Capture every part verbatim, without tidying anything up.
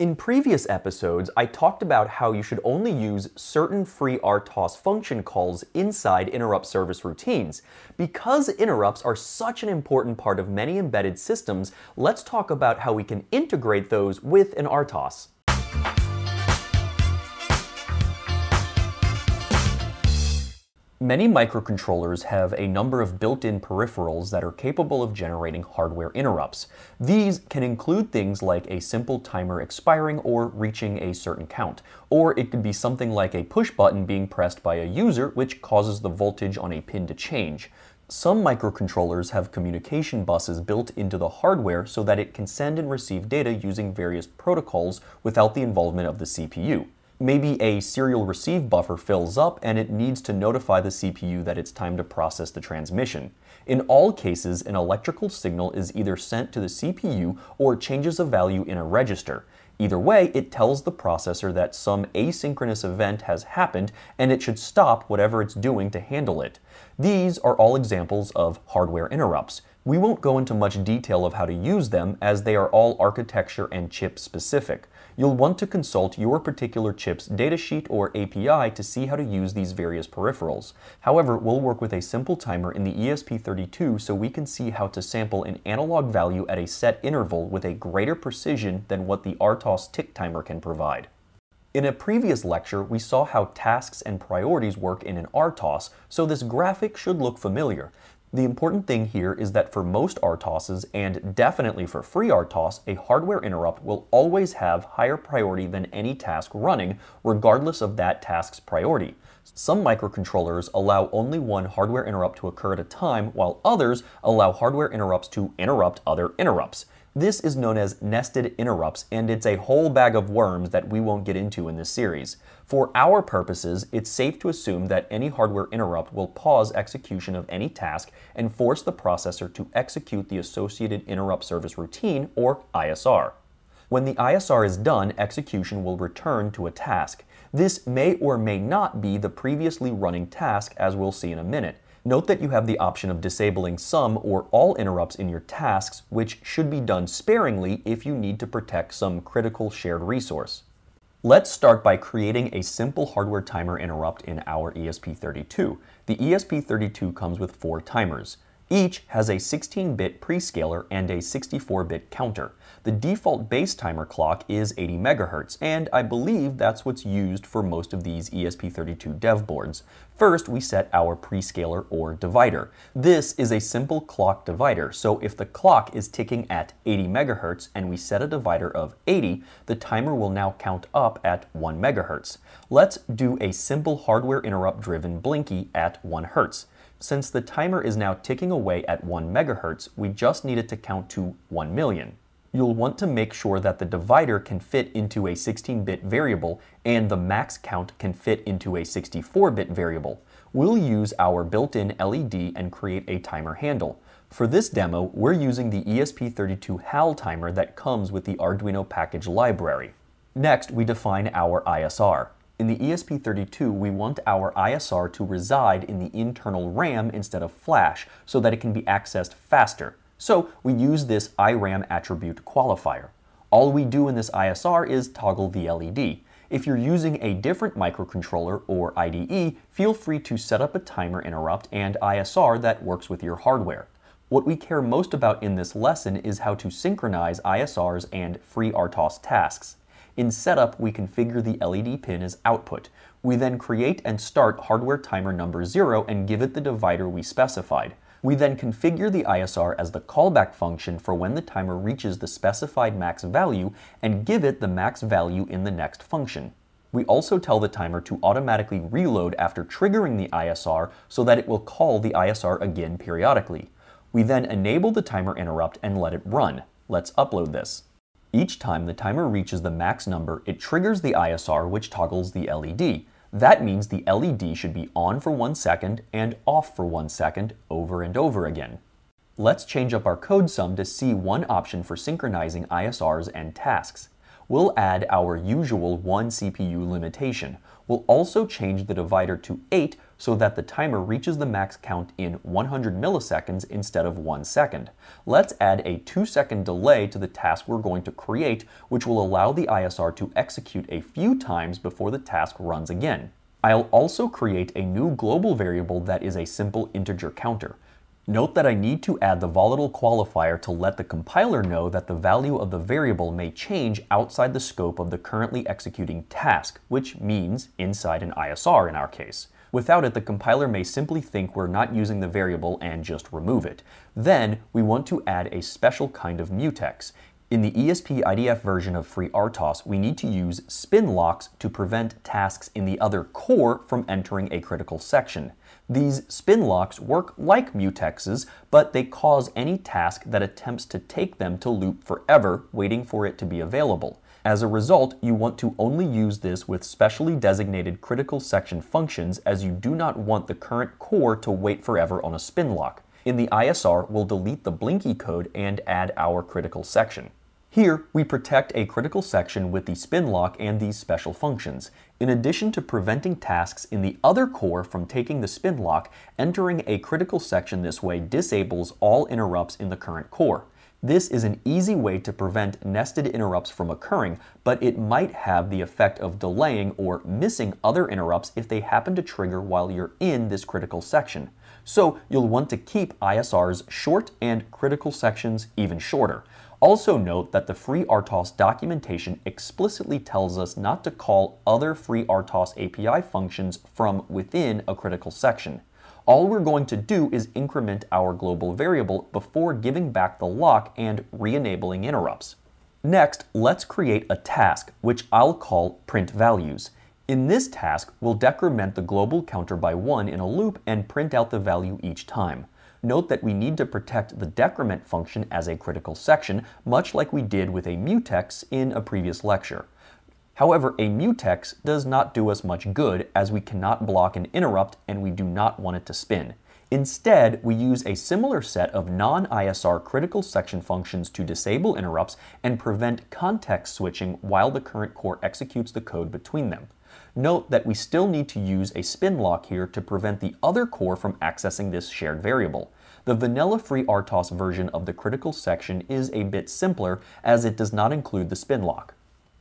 In previous episodes, I talked about how you should only use certain FreeRTOS function calls inside interrupt service routines. Because interrupts are such an important part of many embedded systems, let's talk about how we can integrate those with an R T O S. Many microcontrollers have a number of built-in peripherals that are capable of generating hardware interrupts. These can include things like a simple timer expiring or reaching a certain count, or it could be something like a push button being pressed by a user which causes the voltage on a pin to change. Some microcontrollers have communication buses built into the hardware so that it can send and receive data using various protocols without the involvement of the C P U. Maybe a serial receive buffer fills up and it needs to notify the C P U that it's time to process the transmission. In all cases, an electrical signal is either sent to the C P U or changes a value in a register. Either way, it tells the processor that some asynchronous event has happened and it should stop whatever it's doing to handle it. These are all examples of hardware interrupts. We won't go into much detail of how to use them as they are all architecture and chip specific. You'll want to consult your particular chip's datasheet or A P I to see how to use these various peripherals. However, we'll work with a simple timer in the E S P thirty-two so we can see how to sample an analog value at a set interval with a greater precision than what the R T O S tick timer can provide. In a previous lecture, we saw how tasks and priorities work in an R T O S, so this graphic should look familiar. The important thing here is that for most R T O Ss, and definitely for FreeRTOS, a hardware interrupt will always have higher priority than any task running, regardless of that task's priority. Some microcontrollers allow only one hardware interrupt to occur at a time, while others allow hardware interrupts to interrupt other interrupts. This is known as nested interrupts, and it's a whole bag of worms that we won't get into in this series. For our purposes, it's safe to assume that any hardware interrupt will pause execution of any task and force the processor to execute the associated interrupt service routine, or I S R. When the I S R is done, execution will return to a task. This may or may not be the previously running task, as we'll see in a minute. Note that you have the option of disabling some or all interrupts in your tasks, which should be done sparingly if you need to protect some critical shared resource. Let's start by creating a simple hardware timer interrupt in our E S P thirty-two. The E S P thirty-two comes with four timers. Each has a sixteen bit prescaler and a sixty-four bit counter. The default base timer clock is eighty megahertz, and I believe that's what's used for most of these E S P thirty-two dev boards. First, we set our prescaler or divider. This is a simple clock divider, so if the clock is ticking at eighty megahertz and we set a divider of eighty, the timer will now count up at one megahertz. Let's do a simple hardware interrupt driven blinky at one hertz. Since the timer is now ticking away at one megahertz, we just need it to count to one million. You'll want to make sure that the divider can fit into a sixteen bit variable and the max count can fit into a sixty-four bit variable. We'll use our built-in L E D and create a timer handle. For this demo, we're using the E S P thirty-two H A L timer that comes with the Arduino package library. Next, we define our I S R. In the E S P thirty-two, we want our I S R to reside in the internal RAM instead of flash so that it can be accessed faster. So we use this I RAM attribute qualifier. All we do in this I S R is toggle the L E D. If you're using a different microcontroller or I D E, feel free to set up a timer interrupt and I S R that works with your hardware. What we care most about in this lesson is how to synchronize I S Rs and FreeRTOS tasks. In setup, we configure the L E D pin as output. We then create and start hardware timer number zero and give it the divider we specified. We then configure the I S R as the callback function for when the timer reaches the specified max value and give it the max value in the next function. We also tell the timer to automatically reload after triggering the I S R so that it will call the I S R again periodically. We then enable the timer interrupt and let it run. Let's upload this. Each time the timer reaches the max number, it triggers the I S R, which toggles the L E D. That means the L E D should be on for one second and off for one second over and over again. Let's change up our code sum to see one option for synchronizing I S Rs and tasks. We'll add our usual one C P U limitation. We'll also change the divider to eight so that the timer reaches the max count in one hundred milliseconds instead of one second. Let's add a two second delay to the task we're going to create, which will allow the I S R to execute a few times before the task runs again. I'll also create a new global variable that is a simple integer counter. Note that I need to add the volatile qualifier to let the compiler know that the value of the variable may change outside the scope of the currently executing task, which means inside an I S R in our case. Without it, the compiler may simply think we're not using the variable and just remove it. Then, we want to add a special kind of mutex. In the E S P I D F version of FreeRTOS, we need to use spin locks to prevent tasks in the other core from entering a critical section. These spin locks work like mutexes, but they cause any task that attempts to take them to loop forever, waiting for it to be available. As a result, you want to only use this with specially designated critical section functions, as you do not want the current core to wait forever on a spin lock. In the I S R, we'll delete the blinky code and add our critical section. Here, we protect a critical section with the spin lock and these special functions. In addition to preventing tasks in the other core from taking the spin lock, entering a critical section this way disables all interrupts in the current core. This is an easy way to prevent nested interrupts from occurring, but it might have the effect of delaying or missing other interrupts if they happen to trigger while you're in this critical section. So you'll want to keep I S Rs short and critical sections even shorter. Also note that the FreeRTOS documentation explicitly tells us not to call other FreeRTOS A P I functions from within a critical section. All we're going to do is increment our global variable before giving back the lock and re-enabling interrupts. Next, let's create a task, which I'll call print values. In this task, we'll decrement the global counter by one in a loop and print out the value each time. Note that we need to protect the decrement function as a critical section, much like we did with a mutex in a previous lecture. However, a mutex does not do us much good, as we cannot block an interrupt and we do not want it to spin. Instead, we use a similar set of non-I S R critical section functions to disable interrupts and prevent context switching while the current core executes the code between them. Note that we still need to use a spin lock here to prevent the other core from accessing this shared variable. The vanilla FreeRTOS version of the critical section is a bit simpler, as it does not include the spin lock.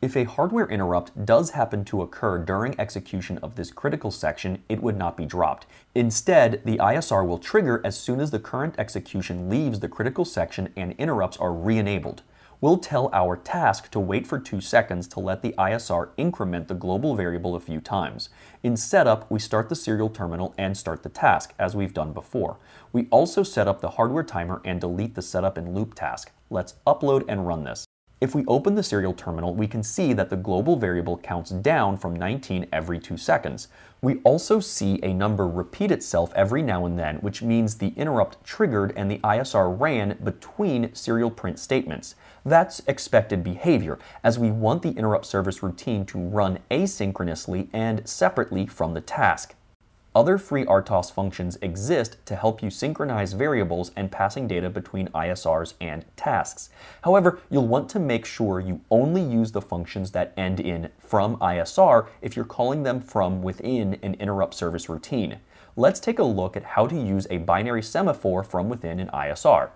If a hardware interrupt does happen to occur during execution of this critical section, it would not be dropped. Instead, the I S R will trigger as soon as the current execution leaves the critical section and interrupts are re-enabled. We'll tell our task to wait for two seconds to let the I S R increment the global variable a few times. In setup, we start the serial terminal and start the task, as we've done before. We also set up the hardware timer and delete the setup and loop task. Let's upload and run this. If we open the serial terminal, we can see that the global variable counts down from nineteen every two seconds. We also see a number repeat itself every now and then, which means the interrupt triggered and the I S R ran between serial print statements. That's expected behavior, as we want the interrupt service routine to run asynchronously and separately from the task. Other FreeRTOS functions exist to help you synchronize variables and passing data between I S Rs and tasks. However, you'll want to make sure you only use the functions that end in from I S R if you're calling them from within an interrupt service routine. Let's take a look at how to use a binary semaphore from within an I S R.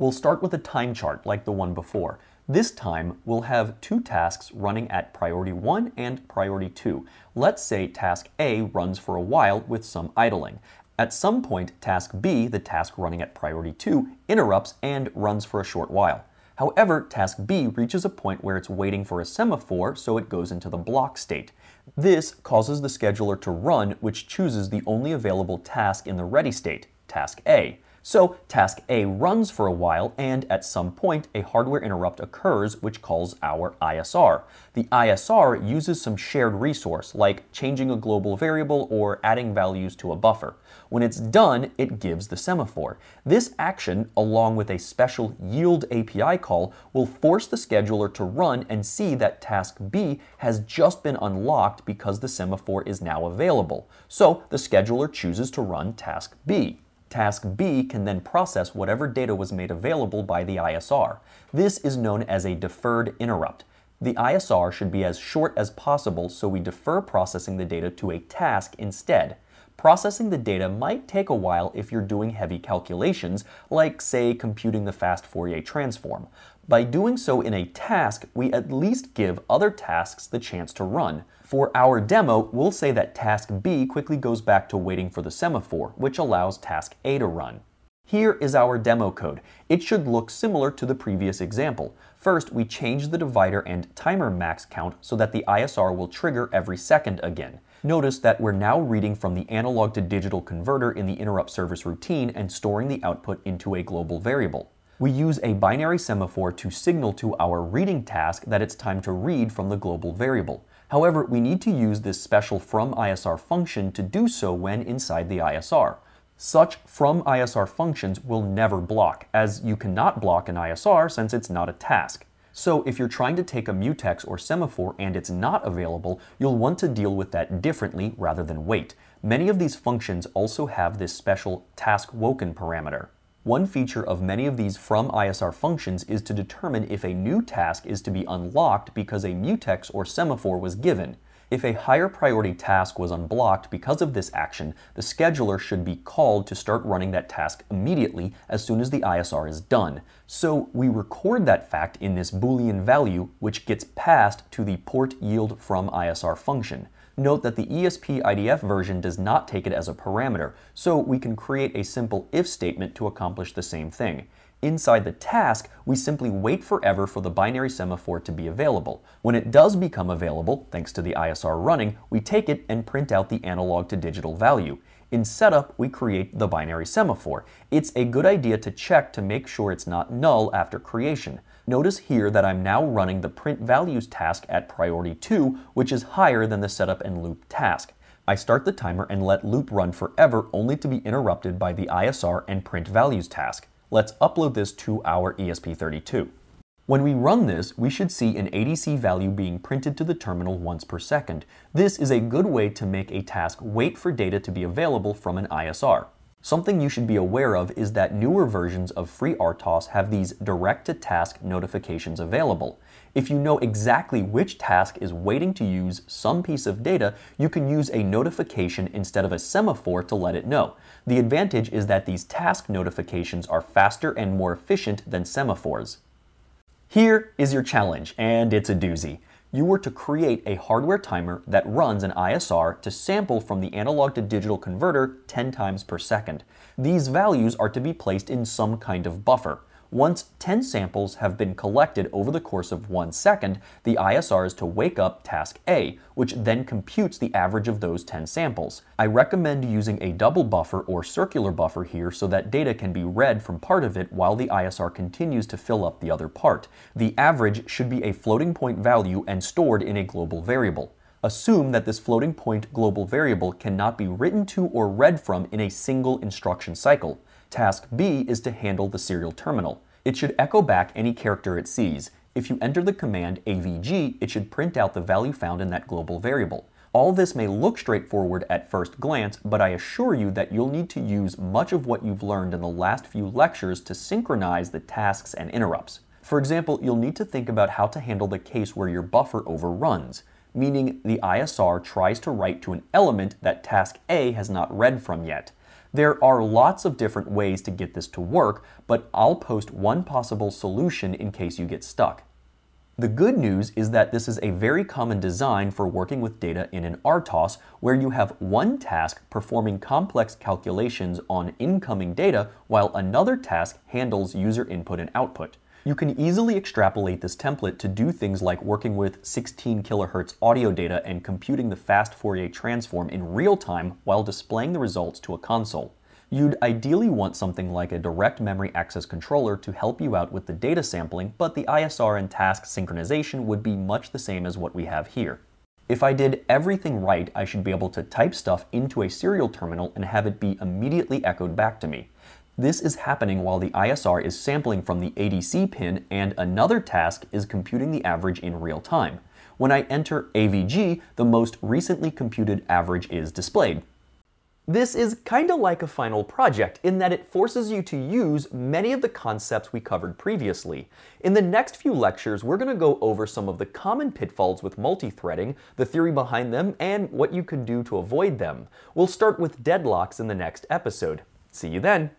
We'll start with a time chart like the one before. This time, we'll have two tasks running at priority one and priority two. Let's say task A runs for a while with some idling. At some point, task B, the task running at priority two, interrupts and runs for a short while. However, task B reaches a point where it's waiting for a semaphore, so it goes into the block state. This causes the scheduler to run, which chooses the only available task in the ready state, task A. So, task A runs for a while, and at some point, a hardware interrupt occurs, which calls our I S R. The I S R uses some shared resource, like changing a global variable or adding values to a buffer. When it's done, it gives the semaphore. This action, along with a special yield A P I call, will force the scheduler to run and see that task B has just been unlocked because the semaphore is now available. So, the scheduler chooses to run task B. Task B can then process whatever data was made available by the I S R. This is known as a deferred interrupt. The I S R should be as short as possible, so we defer processing the data to a task instead. processing the data might take a while if you're doing heavy calculations, like, say, computing the fast Fourier transform. By doing so in a task, we at least give other tasks the chance to run. For our demo, we'll say that task B quickly goes back to waiting for the semaphore, which allows task A to run. Here is our demo code. It should look similar to the previous example. First, we change the divider and timer max count so that the I S R will trigger every second again. Notice that we're now reading from the analog to digital converter in the interrupt service routine and storing the output into a global variable. We use a binary semaphore to signal to our reading task that it's time to read from the global variable. However, we need to use this special from I S R function to do so when inside the I S R. Such from I S R functions will never block, as you cannot block an I S R since it's not a task. So if you're trying to take a mutex or semaphore and it's not available, you'll want to deal with that differently rather than wait. Many of these functions also have this special task woken parameter. One feature of many of these from I S R functions is to determine if a new task is to be unlocked because a mutex or semaphore was given. If a higher priority task was unblocked because of this action, the scheduler should be called to start running that task immediately as soon as the I S R is done. So we record that fact in this Boolean value, which gets passed to the portYieldFromISR function. Note that the E S P I D F version does not take it as a parameter, so we can create a simple if statement to accomplish the same thing. Inside the task, we simply wait forever for the binary semaphore to be available. When it does become available, thanks to the I S R running, we take it and print out the analog to digital value. In setup, we create the binary semaphore. It's a good idea to check to make sure it's not null after creation. Notice here that I'm now running the print values task at priority two, which is higher than the setup and loop task. I start the timer and let loop run forever, only to be interrupted by the I S R and print values task. Let's upload this to our E S P thirty-two. When we run this, we should see an A D C value being printed to the terminal once per second. This is a good way to make a task wait for data to be available from an I S R. Something you should be aware of is that newer versions of FreeRTOS have these direct-to-task notifications available. If you know exactly which task is waiting to use some piece of data, you can use a notification instead of a semaphore to let it know. The advantage is that these task notifications are faster and more efficient than semaphores. Here is your challenge, and it's a doozy. You were to create a hardware timer that runs an I S R to sample from the analog to digital converter ten times per second. These values are to be placed in some kind of buffer. Once ten samples have been collected over the course of one second, the I S R is to wake up task A, which then computes the average of those ten samples. I recommend using a double buffer or circular buffer here so that data can be read from part of it while the I S R continues to fill up the other part. The average should be a floating point value and stored in a global variable. Assume that this floating point global variable cannot be written to or read from in a single instruction cycle. Task B is to handle the serial terminal. It should echo back any character it sees. If you enter the command A V G, it should print out the value found in that global variable. All this may look straightforward at first glance, but I assure you that you'll need to use much of what you've learned in the last few lectures to synchronize the tasks and interrupts. For example, you'll need to think about how to handle the case where your buffer overruns, meaning the I S R tries to write to an element that task A has not read from yet. There are lots of different ways to get this to work, but I'll post one possible solution in case you get stuck. The good news is that this is a very common design for working with data in an R T O S, where you have one task performing complex calculations on incoming data while another task handles user input and output. You can easily extrapolate this template to do things like working with sixteen kilohertz audio data and computing the fast Fourier transform in real time while displaying the results to a console. You'd ideally want something like a direct memory access controller to help you out with the data sampling, but the I S R and task synchronization would be much the same as what we have here. If I did everything right, I should be able to type stuff into a serial terminal and have it be immediately echoed back to me. This is happening while the I S R is sampling from the A D C pin and another task is computing the average in real time. When I enter A V G, the most recently computed average is displayed. This is kinda like a final project in that it forces you to use many of the concepts we covered previously. In the next few lectures, we're gonna go over some of the common pitfalls with multithreading, the theory behind them, and what you can do to avoid them. We'll start with deadlocks in the next episode. See you then!